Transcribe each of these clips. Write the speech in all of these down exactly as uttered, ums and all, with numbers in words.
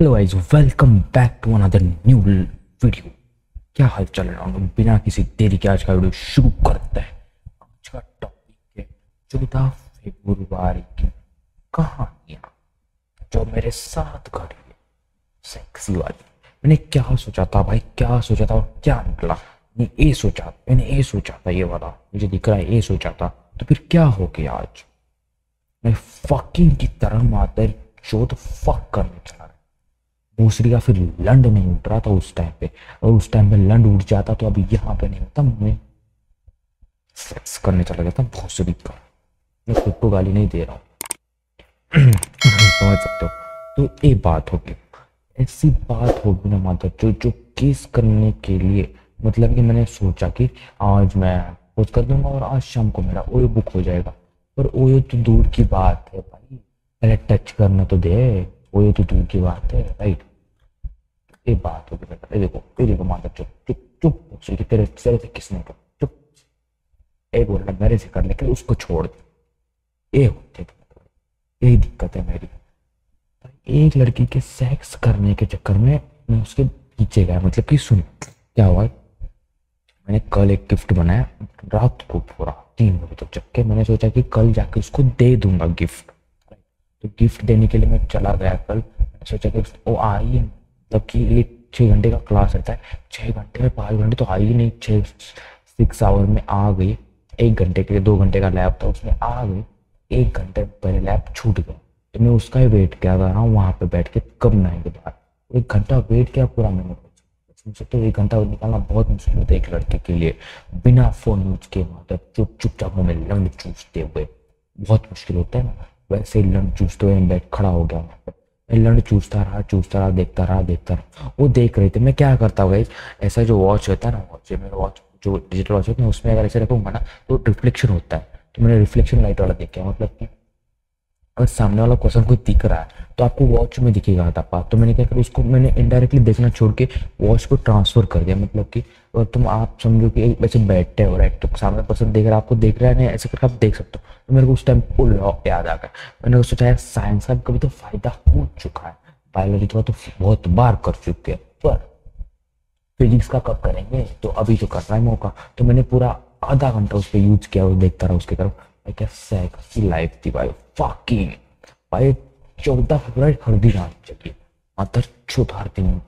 Hello guys, welcome back to another new video. क्या हाल चल रहा है? बिना किसी देरी के आज का वीडियो शुरू करते हैं। आज का टॉपिक है चौदह फरवरी की कहानियां जो मेरे साथ घटी है, सेक्सी वाली। मैंने क्या सोचा था भाई, क्या सोचा था और क्या निकला? ये ए सोचा मैंने ए सोचा था ये वाला मुझे दिख रहा है, ए सोचा था तो फिर क्या हो गया? आज मैं फकिंग की तरह मातर चौथ फक करने चला। दूसरी का फिर लंड नहीं उठ रहा था उस टाइम पे, और उस टाइम पे लंड उठ जाता तो अभी यहाँ पे नहीं होता। मैं सेक्स करने चला गया था भोसड़ी का। मैं खुद को गाली नहीं दे रहा हूँ, समझ सकते हो। तो ये बात होगी, ऐसी बात होगी ना माता जो जो केस करने के लिए, मतलब कि मैंने सोचा कि आज मैं कुछ कर दूंगा और आज शाम को मेरा ओयो बुक हो जाएगा। पर ओयो तो दूर की बात है भाई, पहले टच करना तो दे। वो ये तो दूर की बात है, राइट? ये बात होगी बेटा। ये देखो, ये देखो माता, चुप चुप चुप, तेरे से किसने कर चुप, ये बोल रहा मेरे से करने के लिए, उसको छोड़ दे। ये होते यही दिक्कत है मेरी। एक लड़की के सेक्स करने के चक्कर में मैं उसके पीछे गया। मतलब कि सुन क्या हुआ, मैंने कल एक गिफ्ट बनाया रात को, पूरा तीन बजे तक जग के। मैंने सोचा कि कल जाके उसको दे दूंगा गिफ्ट। तो गिफ्ट देने के लिए मैं चला गया कल। मैंने सोचा कि वो आई है, मतलब कि ये छः घंटे का क्लास रहता है, छः घंटे में पाँच घंटे तो आई ही नहीं। छः सिक्स आवर में आ गई, एक घंटे के लिए दो घंटे का लैब था उसमें आ गई। एक घंटे पहले लैब छूट गया, तो मैं उसका ही वेट किया कर रहा हूँ वहाँ पे बैठ के, कब ना आएंगे बाहर। एक घंटा वेट किया पूरा मैंने, तो एक घंटा निकालना बहुत मुश्किल होता है एक लड़के के लिए बिना फ़ोन यूज के। मतलब चुप चुपचाप में लंड चूसते हुए बहुत मुश्किल होता है ना, वैसे लंड चूसते हुए बैठ खड़ा हो गया। वहाँ पर मैं लंड चूसता रहा चूसता रहा देखता रहा देखता रहा वो देख रहे थे। मैं क्या करता हूँ, ऐसा जो वॉच होता है ना, वॉच मेरा वॉच जो डिजिटल वॉच होता है उसमें अगर ऐसे रखूँगा ना तो रिफ्लेक्शन होता है। तो मैंने रिफ्लेक्शन लाइट वाला देखा, मतलब कि अगर सामने वाला पर्सन कोई दिख रहा है तो आपको वॉच में दिखेगा था। तो मैंने क्या कहा, उसको मैंने इनडायरेक्टली देखना छोड़ के वॉच को ट्रांसफर कर दिया। मतलब कि अगर तुम आप समझो कि वैसे बैठते हो, राइट, तो सामने पर्सन देख रहा है, आपको देख रहा है नहीं, ऐसे करके आप देख सकते हो। तो मेरे को उस टाइम को लॉ याद आ गया। मैंने सोचा यार साइंस का कभी तो फायदा हो चुका है, बायोलॉजी का तो बहुत बार कर चुके हैं, पर फिजिक्स का कब करेंगे? तो अभी तो कर रहा है मौका। तो मैंने पूरा आधा घंटा उस पर यूज किया और देखता रहा उसके तरफ। क्या सेक्स की लाइफ थी भाई, फकिंग भाई। चौदह फरवरी हर दिन आनी चाहिए, मदर चौथ हर दिन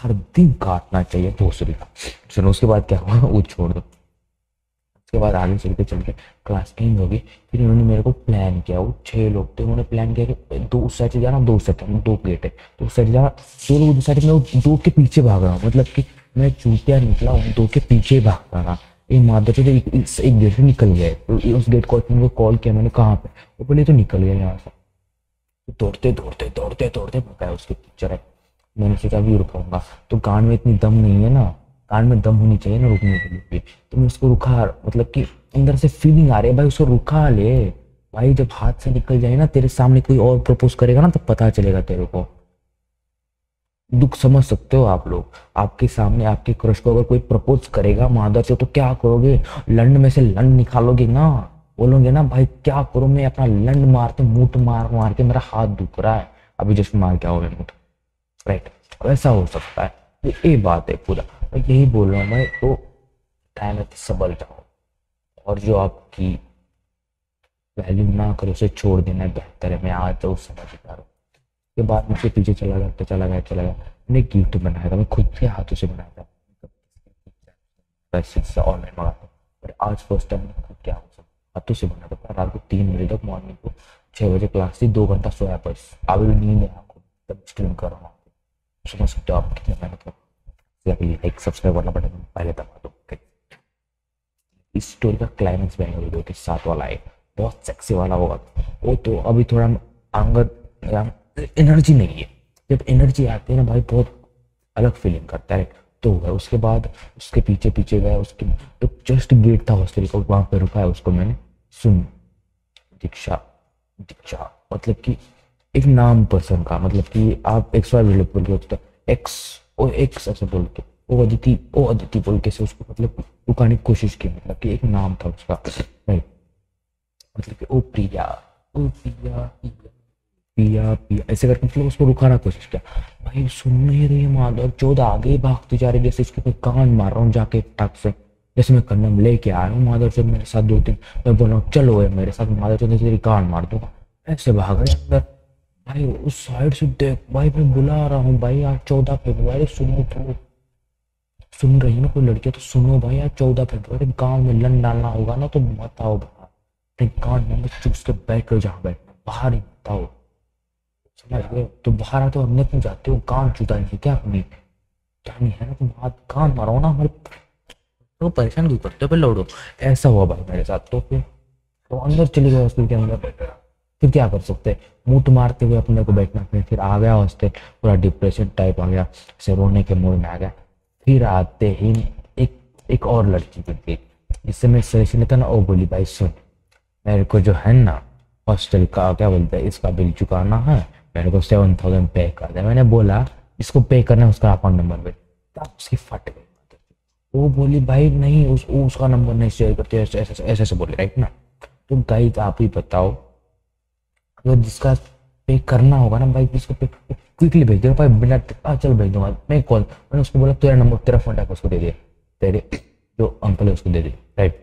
हर दिन काटना चाहिए भोसड़ी का। चलो उसके बाद क्या हुआ वो छोड़ दो। उसके बाद आगे चलते चलते क्लास एंड होगी। फिर उन्होंने मेरे को प्लान किया, वो छह लोग थे, उन्होंने प्लान किया कि दो उस साइड से जाना, दो उस साइड दो गेट है, तो उस साइड जाना दो लोग, उस साइड में दो के पीछे भाग रहा। मतलब कि मैं चूतिया निकला, दो के पीछे भाग रहा। माधव तो एक, एक गेट से निकल गया, तो उस गेट को को कॉल किया मैंने, कहाँ पे? वो बोले तो निकल गया यहाँ से। तो दौड़ते दौड़ते दौड़ते दौड़ते पता है उसकी पिक्चर है। मैंने सोचा अभी रुकाऊंगा, तो गान में इतनी दम नहीं है ना, गान में दम होनी चाहिए ना रुकने के लिए। तो मैं उसको रुका, मतलब कि अंदर से फीलिंग आ रही है भाई, उसको रुका ले भाई। जब हाथ से निकल जाए ना, तेरे सामने कोई और प्रपोज करेगा ना, तब पता चलेगा तेरे को। दुख समझ सकते हो आप लोग, आपके सामने आपके क्रश को अगर कोई प्रपोज करेगा मादर से, तो क्या करोगे? लंड में से लंड निकालोगे ना, बोलोगे ना भाई क्या करो, मैं अपना लंड मारते मुठ मार मार के मेरा हाथ दुख रहा है, अभी जस्ट मार के आओ मैं मुठ, राइट? वैसा हो सकता है। ये, ये बात है पूरा, मैं यही बोल रहा हूँ मैं। तो टाइम है तो संभल जाओ, और जो आपकी वैल्यू ना करो उसे छोड़ देना बेहतर है। मैं आज तो समझ पा रहा हूँ। के बाद मुझे पीछे चला गया तो चला गया चला गया। मैंने गिफ्ट बनाया था, मैं खुद के हाथों से बनाया था, से ऑनलाइन मंगाया था, पर आज फर्स्ट टाइम खुद के हाथों से बनाया था। रात को तीन बजे तक, मॉर्निंग को छः बजे क्लास थी, दो घंटा सोया बस। अभी नींद है आपको, तब स्ट्रीम कर रहा हूँ, समझ सकते हो आप कितने मेहनत कर। एक सब्सक्राइब वाला बटन पहले दबा दो। इस स्टोरी का क्लाइमेक्स बैंगलोर के साथ वाला है, बहुत सेक्सी वाला होगा वो। तो अभी थोड़ा अंगद एनर्जी नहीं है, जब एनर्जी आती है ना भाई बहुत अलग फीलिंग करता है। तो गया उसके बाद उसके पीछे पीछे गया, उसके तो जस्ट गेट था हॉस्टल का, वहाँ पे रुका है उसको मैंने। सुन दीक्षा, दीक्षा मतलब कि एक नाम पर्सन का, मतलब कि आप एक्स वाई बोल के होता है, एक्स और एक्स ऐसे बोल के, वो अदिति वो अदिति बोल के से उसको मतलब रुकाने की कोशिश की। मतलब कि एक नाम था उसका, राइट? मतलब कि ओ प्रिया, ओ प्रिया पिया पिया ऐसे करके मतलब उसको रुकाना कोशिश किया। भाई सुन नहीं रही माधव चौथ, आगे भागते जा रहे जैसे इसके ऊपर कान मार रहा हूँ जाके टक से, जैसे मैं कंडम लेके आया हूँ। माधव चौथ मेरे साथ दो तीन मैं बोल रहा हूँ चलो ये मेरे साथ, माधव चौथ तेरी कान मार दूंगा, ऐसे भाग रहे अंदर। भाई उस साइड से देख भाई मैं बुला रहा हूँ भाई आज चौदह फेब्रुआरी सुनो, तो सुन रही ना कोई लड़कियाँ तो सुनो भाई आज चौदह फेब्रुआरी गाँव में लन डालना होगा ना तो मत आओ भाई, कान में चूस के बैठ लो जहाँ बैठना, बाहर ही मत आओ समझ गए। तो बाहर आते हो हमने क्यों जाते हो, कान चूता नहीं क्या अपनी क्या नहीं है ना तुम हाथ कान मारो ना हमारे, तो परेशान क्यों करते हो फिर लौड़ो। ऐसा हुआ भाई मेरे साथ, तो फिर तो अंदर चले गए हॉस्टल के अंदर, फिर क्या कर सकते मुंह मारते हुए अपने को बैठना। फिर फिर आ गया हॉस्टल, पूरा डिप्रेशन टाइप आ गया, ऐसे रोने के मूड में आ गया। फिर आते ही एक एक और लड़की मिल गई जिससे मैं सजेशन लेता ना, और बोली भाई सुन मेरे को जो है ना हॉस्टल का क्या बोलते हैं इसका बिल चुकाना है, मेरे को सेवन थाउजेंड पे कर दिया। मैंने बोला इसको पे करना है उसका अकाउंट नंबर पे, तब उसकी फट गई। वो बोली भाई नहीं उस, उसका नंबर नहीं शेयर करते, ऐसे ऐसे ऐसे बोले राइट ना। तो गाइस आप ही बताओ अगर जिसका पे करना होगा ना भाई इसको पे क्विकली भेज दे भाई, बिना चल भेज दूंगा मैं कॉल। मैंने उसको बोला तेरा नंबर तेरा फोन डाक उसको दे दे, तेरे जो अंकल है उसको दे दे राइट,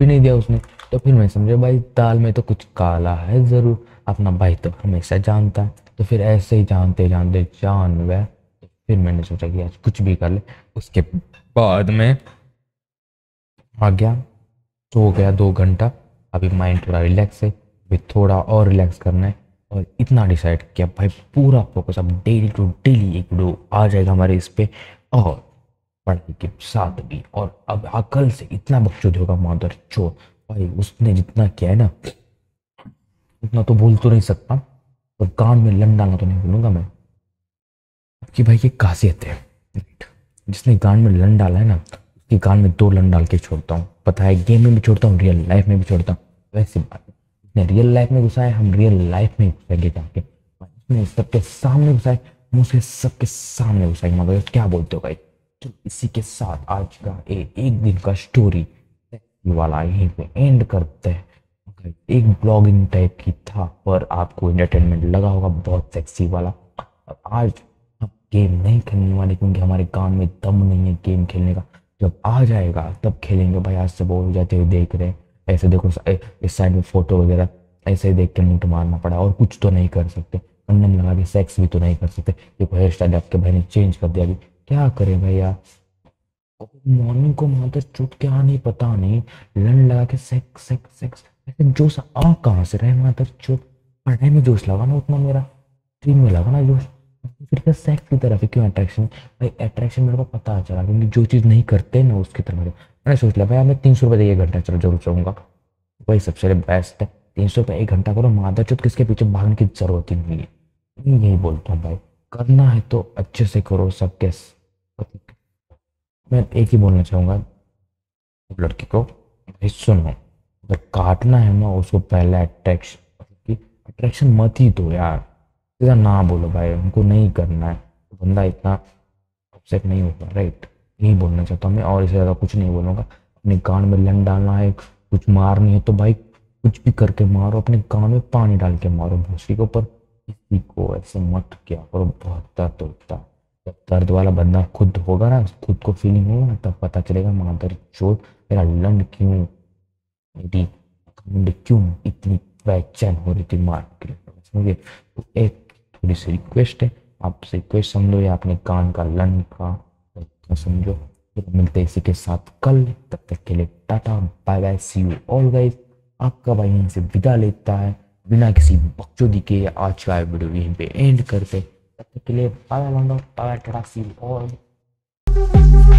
भी नहीं दिया उसने। तो फिर मैं समझे भाई दाल में तो कुछ काला है जरूर, अपना भाई तो हमेशा जानता है। तो फिर ऐसे ही जानते जानते जान हुआ, फिर मैंने सोचा कि आज कुछ भी कर ले। उसके बाद में आ गया सो गया दो घंटा, अभी माइंड थोड़ा रिलैक्स है, अभी थोड़ा और रिलैक्स करना है। और इतना डिसाइड किया भाई पूरा फोकस अब डेली टू डेली एक वीडियो आ जाएगा हमारे इस पे और पढ़ाई के साथ भी। और अब अकल से इतना बकचोद होगा माधर चो भाई, उसने जितना किया है ना उतना तो भूल तो नहीं सकता और कान में लन डालना तो नहीं भूलूंगा मैं कि भाई ये कासियत है। जिसने कान में लन डाला है ना उसकी कान में दो लन डाल के छोड़ता हूँ, पता है गेम में भी छोड़ता हूँ रियल लाइफ में भी छोड़ता हूँ। वैसे बात रियल लाइफ में घुसा है, हम रियल लाइफ में घुसेंगे जाके, उसने सबके सामने घुसाए मुझसे सबके सामने घुसाए मगर क्या बोलते हो भाई। तो इसी के साथ आज का ए, एक दिन का स्टोरी वाला यहीं पे एंड करते हैं। एक ब्लॉगिंग टाइप की था पर आपको एंटरटेनमेंट लगा होगा बहुत सेक्सी वाला। अब आज गेम नहीं खेलने वाले क्योंकि हमारे कान में दम नहीं है गेम खेलने का, जब आ जाएगा तब खेलेंगे भाई। आज से बोर हो जाते हुए देख रहे ऐसे, देखो इस साइड में फोटो वगैरह ऐसे ही देख के मुंह मारना पड़ा और कुछ तो नहीं कर सकते, कंडम लगा के सेक्स भी तो नहीं कर सकते। देखो हेयर स्टाइल आपके भाई ने चेंज कर दिया, अभी क्या करें भाई यार। मॉर्निंग को माता चुट क्या नहीं पता नहीं लन लगा के सेक्स सेक्स सेक्स जोश आ कहाँ से रहे माता चुट। पढ़ाई में जोश लगा ना उतना, मेरा ड्रीम में लगा ना जोश, फिर सेक्स की तरफ क्यों अट्रैक्शन। भाई अट्रैक्शन मेरे को पता चला क्योंकि जो चीज़ नहीं करते ना उसकी तरफ। मैंने सोच लिया भाई मैं तीन सौ रुपये एक घंटा चलो जरूर चाहूँगा, वही सबसे बेस्ट है। तीन सौ रुपये एक घंटा करो मादरचोद, किसके पीछे भागने की जरूरत ही नहीं है। मैं यही बोलता हूँ भाई करना है तो अच्छे से करो सबके। मैं एक ही बोलना चाहूँगा लड़की को, भाई सुनो अगर काटना है ना उसको पहले अट्रैक्शन अट्रैक्शन मत ही दो यार, सीधा ना बोलो भाई उनको नहीं करना है तो बंदा इतना अपसेट नहीं होता राइट। यही बोलना चाहता हूँ मैं और इससे ज़्यादा कुछ नहीं बोलूँगा। अपने कान में लन डालना है, कुछ मारनी है तो भाई कुछ भी करके मारो, अपने कान में पानी डाल के मारो भूसी के ऊपर, किसी को ऐसे मत क्या करो। बहुत दर्द होता, जब दर्द वाला बंदा खुद होगा ना खुद को फीलिंग होगा ना तब पता चलेगा मादर चोट मेरा लन क्यों मेरी क्यों इतनी बेचैन हो रही थी मार के। समझिए तो एक थोड़ी सी रिक्वेस्ट है आपसे, रिक्वेस्ट समझो या अपने कान का लन का समझो। फिर मिलते इसी के साथ कल, तब तक के लिए tata bye bye see you all guys. आपका भाई यहीं से विदा लेता है बिना किसी बकचोदी के, आज का वीडियो यहीं पे एंड करते, तब तक के लिए bye bye tata see you all.